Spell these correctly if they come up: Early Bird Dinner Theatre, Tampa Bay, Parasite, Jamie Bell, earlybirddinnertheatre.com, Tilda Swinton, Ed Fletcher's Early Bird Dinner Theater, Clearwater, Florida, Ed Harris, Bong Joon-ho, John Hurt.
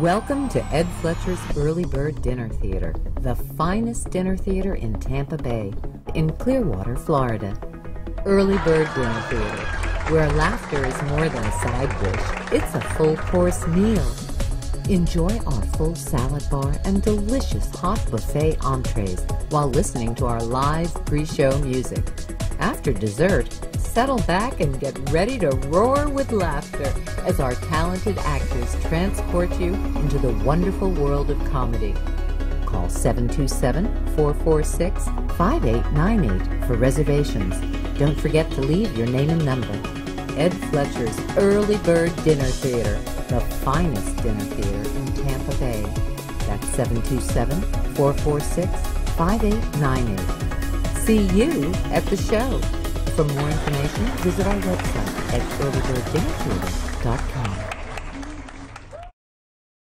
Welcome to Ed Fletcher's Early Bird Dinner Theater, the finest dinner theater in Tampa Bay, in Clearwater, Florida. Early Bird Dinner Theater, where laughter is more than a side dish, it's a full-course meal. Enjoy our full salad bar and delicious hot buffet entrees while listening to our live pre-show music. After dessert, settle back and get ready to roar with laughter as our talented actors transport you into the wonderful world of comedy. Call 727-446-5898 for reservations. Don't forget to leave your name and number. Ed Fletcher's Early Bird Dinner Theater, the finest dinner theater in Tampa Bay. That's 727-446-5898. See you at the show. For more information, visit our website at earlybirddinnertheatre.com.